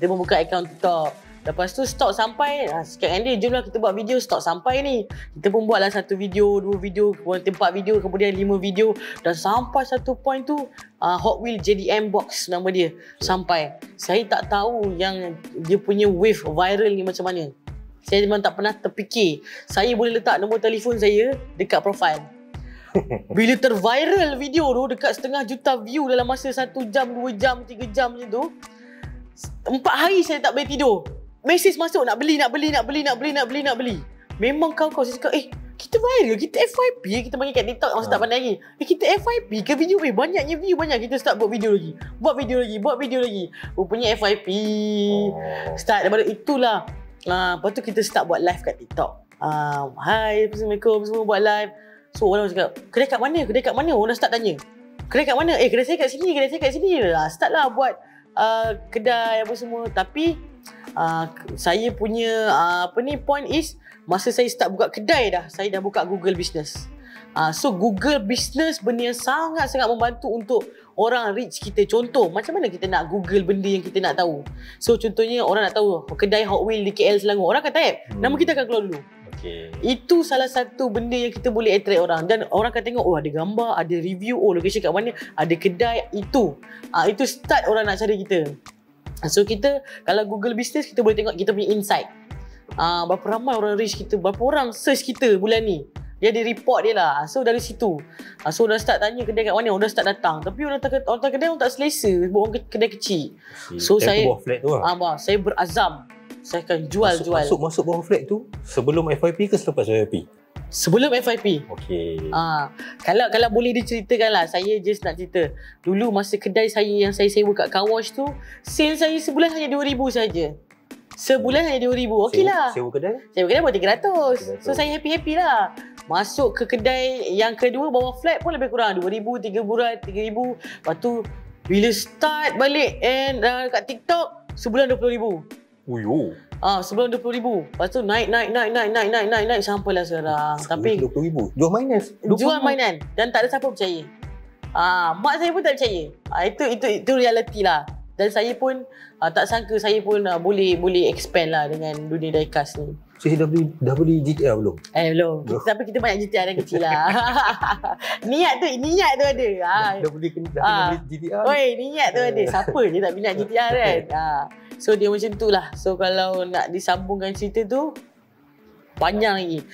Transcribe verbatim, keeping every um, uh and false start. Kita membuka account TikTok. Lepas tu stok sampai, ha, sikit kan dia, jomlah kita buat video stok sampai ni. Kita pun buatlah satu video, dua video, empat video, kemudian lima video. Dan sampai satu point tu, uh, Hot Wheels J D M box nama dia. Sampai. Saya tak tahu yang dia punya wave viral ni macam mana. Saya memang tak pernah terfikir. Saya boleh letak nombor telefon saya dekat profile. Bila terviral video tu dekat setengah juta view dalam masa satu jam, dua jam, tiga jam macam tu. Empat hari saya tak boleh tidur. Mesej masuk nak beli, nak beli, nak beli, nak beli, nak beli, nak beli. Memang kawan-kawan saya cakap, eh, kita viral, kita F Y P, kita panggil kat TikTok, masa ha. tak pandai lagi. Eh, kita F Y P ke video, eh, banyaknya view, banyak. Kita start buat video lagi. Buat video lagi, buat video lagi. Rupanya F Y P. Oh. Start daripada itulah. Uh, lepas tu kita start buat live kat TikTok. Uh, Hai, Assalamualaikum, semua buat live. So, orang cakap, kedai kat mana? Kedai kat mana? Orang start tanya. Kedai kat mana? Eh, kedai saya kat sini, kedai saya kat sini. Lah, start lah buat uh, kedai apa semua. Tapi, Uh, saya punya uh, apa ni point is, masa saya start buka kedai dah, saya dah buka Google Business. Uh, so Google Business benda yang sangat-sangat membantu untuk orang reach kita. Contoh, macam mana kita nak Google benda yang kita nak tahu. So contohnya orang nak tahu kedai Hot Wheels di K L Selangor, orang akan type hmm. nama kita akan keluar dulu. Okay. Itu salah satu benda yang kita boleh attract orang. Dan orang akan tengok, oh ada gambar, ada review, oh location kat mana, ada kedai. Itu uh, Itu start orang nak cari kita. So kita, kalau Google Business, kita boleh tengok kita punya insight. Uh, berapa ramai orang reach kita, berapa orang search kita bulan ni. Dia ada report dia lah. So dari situ. Uh, so orang start tanya kedai kat mana, orang start datang. Tapi orang datang, orang datang kedai, orang tak selesa. Orang kedai kecil. So saya, lah. uh, saya berazam. Saya akan jual-jual. Masuk, jual. masuk masuk bawah flat tu sebelum F Y P ke selepas F Y P? Sebelum F Y P. Okey. Ah, kalau kalau boleh diceritakanlah, saya just nak cerita. Dulu masa kedai saya yang saya sewa kat car wash tu, sale saya sebulan hanya dua ribu saja. Sebulan hanya dua ribu. Okeylah. Sewa kedai? Sewa kedai buat tiga ratus. tiga ratus. So saya happy-happy lah. Masuk ke kedai yang kedua bawah flat pun lebih kurang dua ribu, tiga ribu, tiga ribu. Lepas tu bila start balik and uh, kat TikTok sebulan dua puluh ribu. Uyuh. Ah, sebelum dua puluh ribu. Lepas tu naik, naik, naik, naik, naik, naik, naik, naik sampailah sekarang. Tapi dua puluh ribu. Jual mainan. Jual mainan. Dan tak ada siapa percaya. Ah, mak saya pun tak percaya. Ah, itu itu itu realiti lah. Dan saya pun ah, tak sangka saya pun ah, boleh boleh expand lah dengan dunia diecast ni. So, dah beli, dah beli G T R belum? Eh, belum. Kita, tapi kita banyak G T R yang kecil lah. niat tu, niat tu ada. Ha. Dah, dah beli dah ha. beli G T R. Oi, niat tu ada. Siapa je tak minat G T R kan? Ha. So, dia macam tu lah. So, kalau nak disambungkan cerita tu, panjang lagi.